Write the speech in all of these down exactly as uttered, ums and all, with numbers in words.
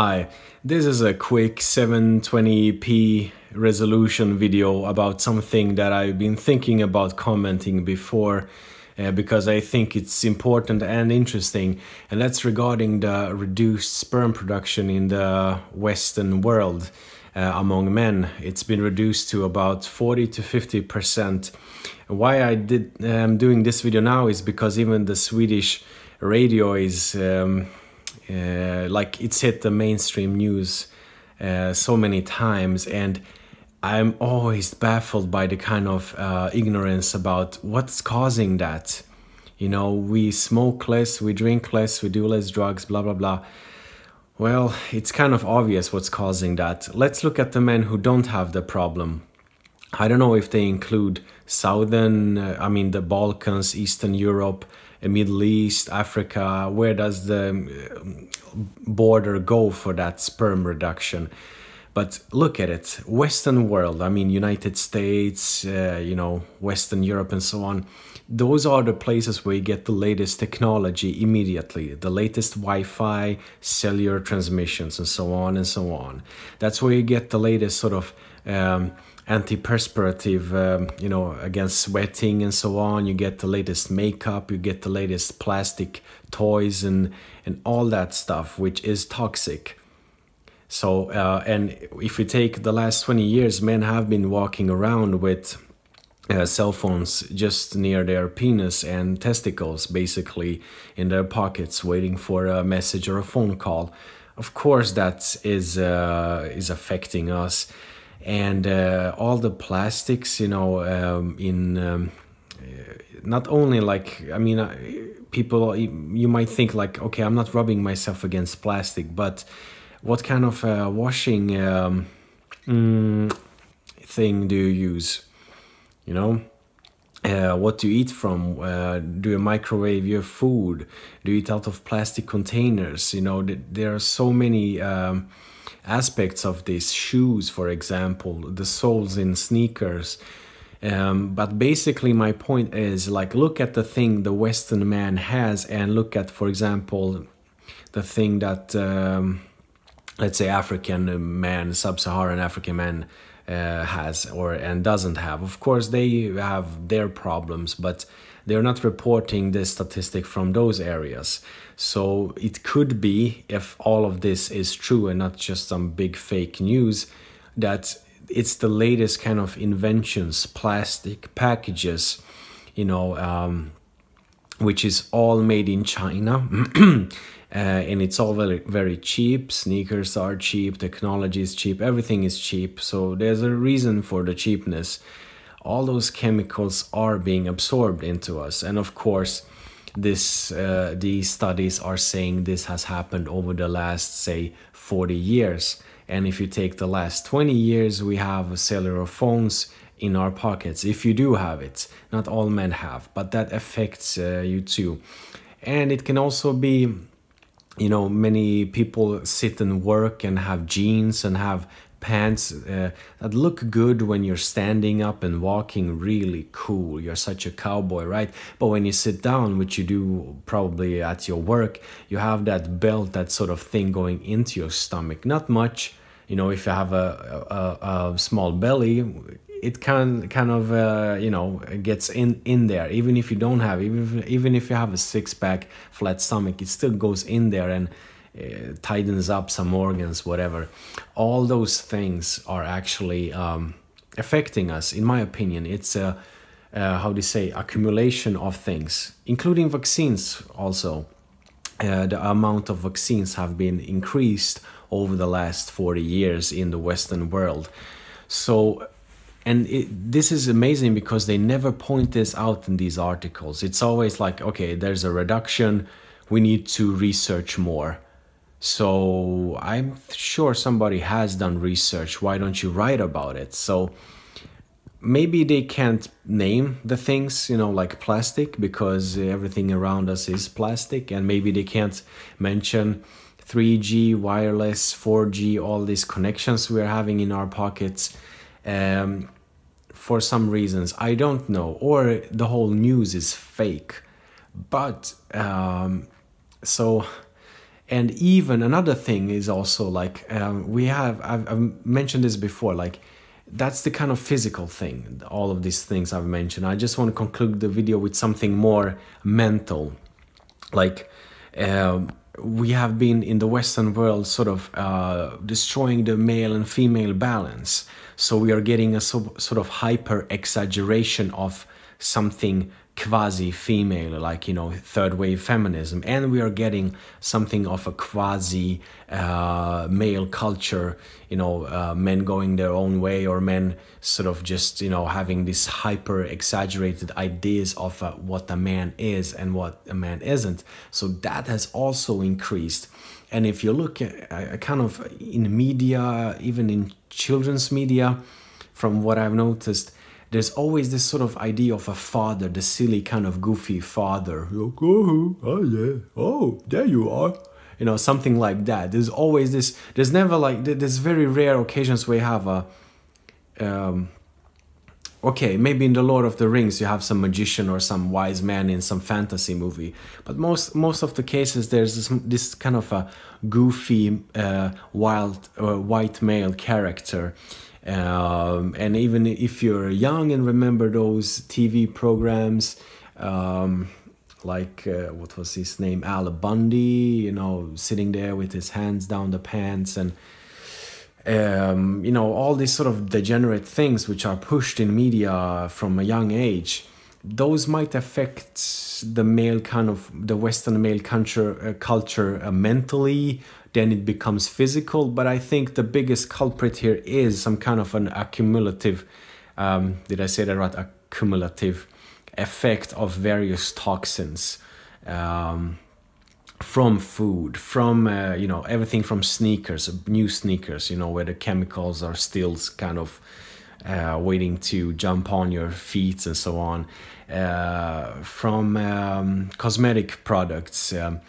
Hi, this is a quick seven twenty p resolution video about something that I've been thinking about commenting before uh, because I think it's important and interesting, and that's regarding the reduced sperm production in the Western world uh, among men. It's been reduced to about forty to fifty percent. Why I did um, doing this video now is because even the Swedish radio is um, Uh, like it's hit the mainstream news uh, so many times, and I'm always baffled by the kind of uh, ignorance about what's causing that. You know, we smoke less, we drink less, we do less drugs, blah blah blah. Well, it's kind of obvious what's causing that. Let's look at the men who don't have the problem. I don't know if they include southern, uh, I mean the Balkans, Eastern Europe, Middle East, Africa. Where does the border go for that sperm reduction? But look at it, Western world, I mean United States, uh, you know, Western Europe and so on. Those are the places where you get the latest technology immediately, the latest Wi-Fi, cellular transmissions and so on and so on. That's where you get the latest sort of um, antiperspirative, um, you know, against sweating and so on. You get the latest makeup, you get the latest plastic toys and, and all that stuff, which is toxic. So, uh, and if we take the last twenty years, men have been walking around with uh, cell phones just near their penis and testicles, basically in their pockets, waiting for a message or a phone call. Of course, that is, uh, is affecting us. And uh, all the plastics, you know, um, in um, not only like, I mean, people, you might think like, okay, I'm not rubbing myself against plastic, but what kind of uh, washing um, mm, thing do you use, you know? Uh, what do you eat from? Uh, do you microwave your food? Do you eat out of plastic containers? You know, th there are so many um, aspects of this. Shoes, for example, the soles in sneakers. Um, but basically my point is, like, look at the thing the Western man has and look at, for example, the thing that, um, let's say, African man, sub-Saharan African man uh, has or and doesn't have. Of course, they have their problems, but they're not reporting this statistic from those areas. So it could be, if all of this is true and not just some big fake news, that it's the latest kind of inventions, plastic packages, you know, um, which is all made in China. uh, and it's all very, very cheap. Sneakers are cheap, technology is cheap, everything is cheap. So there's a reason for the cheapness. All those chemicals are being absorbed into us, and of course this uh, these studies are saying this has happened over the last, say, forty years. And if you take the last twenty years, we have cellular phones in our pockets, if you do have it. Not all men have, but that affects uh, you too. And it can also be, you know, many people sit and work and have jeans and have pants uh, that look good when you're standing up and walking, really cool, you're such a cowboy, right? But when you sit down, which you do probably at your work, you have that belt, that sort of thing going into your stomach. Not much, you know, if you have a, a, a small belly, it can kind of, uh, you know, gets in, in there. Even if you don't have, even if, even if you have a six-pack flat stomach, it still goes in there and Uh, tightens up some organs, whatever. All those things are actually um, affecting us, in my opinion. It's a, uh, how do you say, accumulation of things, including vaccines also. Uh, the amount of vaccines have been increased over the last forty years in the Western world. So, and it, this is amazing because they never point this out in these articles. It's always like, okay, there's a reduction, we need to research more. So I'm sure somebody has done research. Why don't you write about it? So maybe they can't name the things, you know, like plastic, because everything around us is plastic. And maybe they can't mention three G, wireless, four G, all these connections we're having in our pockets um, for some reasons. I don't know. Or the whole news is fake. But um, so... And even another thing is also like, um, we have, I've, I've mentioned this before, like that's the kind of physical thing, all of these things I've mentioned. I just want to conclude the video with something more mental. Like uh, we have been in the Western world sort of uh, destroying the male and female balance. So we are getting a so, sort of hyper exaggeration of something quasi-female, like, you know, third-wave feminism, and we are getting something of a quasi uh, male culture, you know, uh, men going their own way, or men sort of just, you know, having these hyper-exaggerated ideas of uh, what a man is and what a man isn't. So that has also increased. And if you look at uh, kind of in media, even in children's media, from what I've noticed, there's always this sort of idea of a father, the silly kind of goofy father. Like, oh, oh, yeah, oh, there you are. You know, something like that. There's always this, there's never like, there's very rare occasions where you have a, um, okay, maybe in The Lord of the Rings you have some magician or some wise man in some fantasy movie. But most, most of the cases there's this, this kind of a goofy, uh, wild, uh, white male character. Um, and even if you're young and remember those T V programs, um, like, uh, what was his name? Al Bundy, you know, sitting there with his hands down the pants and, um, you know, all these sort of degenerate things which are pushed in media from a young age, those might affect the male kind of, the Western male culture, uh, culture uh, mentally. Then it becomes physical. But I think the biggest culprit here is some kind of an accumulative, um, did I say that right? Accumulative effect of various toxins um, from food, from, uh, you know, everything from sneakers, new sneakers, you know, where the chemicals are still kind of uh, waiting to jump on your feet and so on, uh, from um, cosmetic products, um,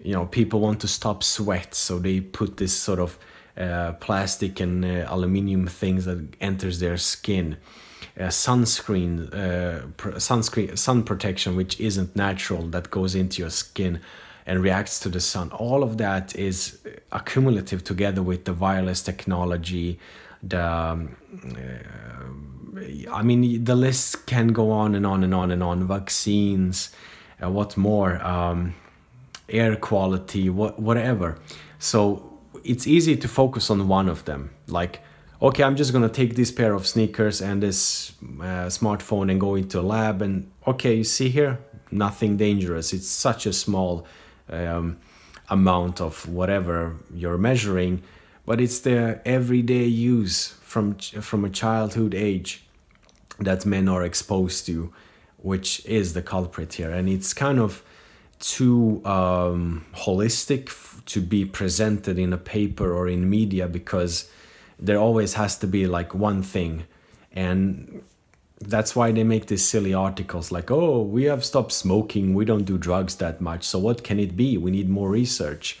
you know, people want to stop sweat, so they put this sort of uh, plastic and uh, aluminium things that enters their skin. Uh, sunscreen, uh, pr sunscreen, sun protection, which isn't natural, that goes into your skin and reacts to the sun. All of that is accumulative together with the wireless technology. The, um, uh, I mean, the list can go on and on and on and on. Vaccines, uh, what more? Um, air quality, what, whatever. So it's easy to focus on one of them. Like, okay, I'm just gonna take this pair of sneakers and this uh, smartphone and go into a lab, and okay, you see here, nothing dangerous. It's such a small um, amount of whatever you're measuring, but it's the everyday use from, from a childhood age that men are exposed to, which is the culprit here. And it's kind of too um, holistic to be presented in a paper or in media, because there always has to be like one thing. And that's why they make these silly articles like, oh, we have stopped smoking, we don't do drugs that much, so what can it be? We need more research.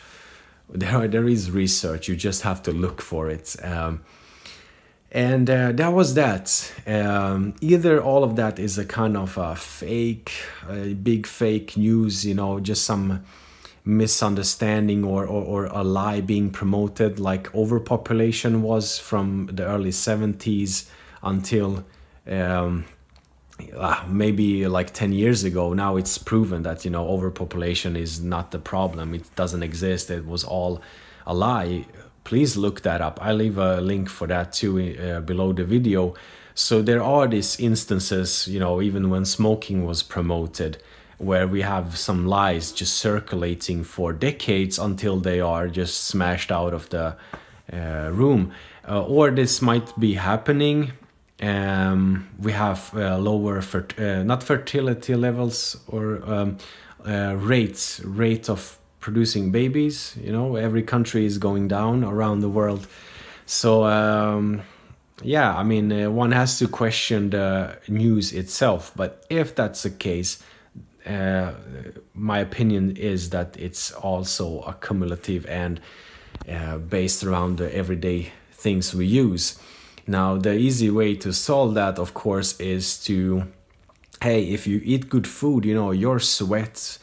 There, are, there is research, you just have to look for it. Um, and uh, that was that. Um, either all of that is a kind of a fake, a big fake news, you know, just some misunderstanding or, or, or a lie being promoted, like overpopulation was from the early seventies until um, maybe like ten years ago. Now it's proven that, you know, overpopulation is not the problem. It doesn't exist. It was all a lie. Please look that up. I leave a link for that too uh, below the video. So there are these instances, you know, even when smoking was promoted, where we have some lies just circulating for decades until they are just smashed out of the uh, room. Uh, or this might be happening. Um, we have uh, lower, fert uh, not fertility levels, or um, uh, rates, rate of producing babies, you know, every country is going down around the world. So, um, yeah, I mean, uh, one has to question the news itself. But if that's the case, uh, my opinion is that it's also accumulative and uh, based around the everyday things we use. Now, the easy way to solve that, of course, is to, hey, if you eat good food, you know, your sweat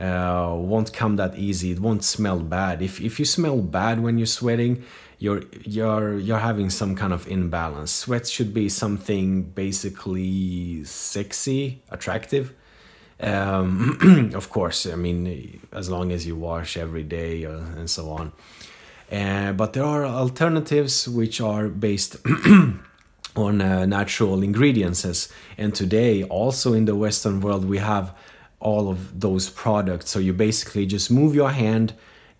uh, won't come that easy. It won't smell bad. If, if you smell bad when you're sweating, you're, you're, you're having some kind of imbalance. Sweat should be something basically sexy, attractive. Um, of course, I mean, as long as you wash every day or, and so on. Uh, but there are alternatives which are based on uh, natural ingredients. And today, also in the Western world, we have all of those products. So you basically just move your hand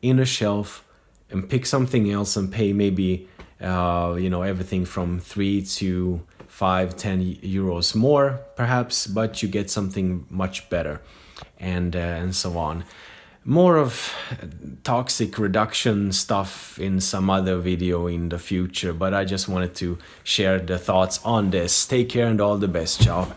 in a shelf and pick something else and pay maybe, uh, you know, everything from three to five, ten euros more, perhaps, but you get something much better, and uh, and so on. More of toxic reduction stuff in some other video in the future, but I just wanted to share the thoughts on this. Take care and all the best. Ciao.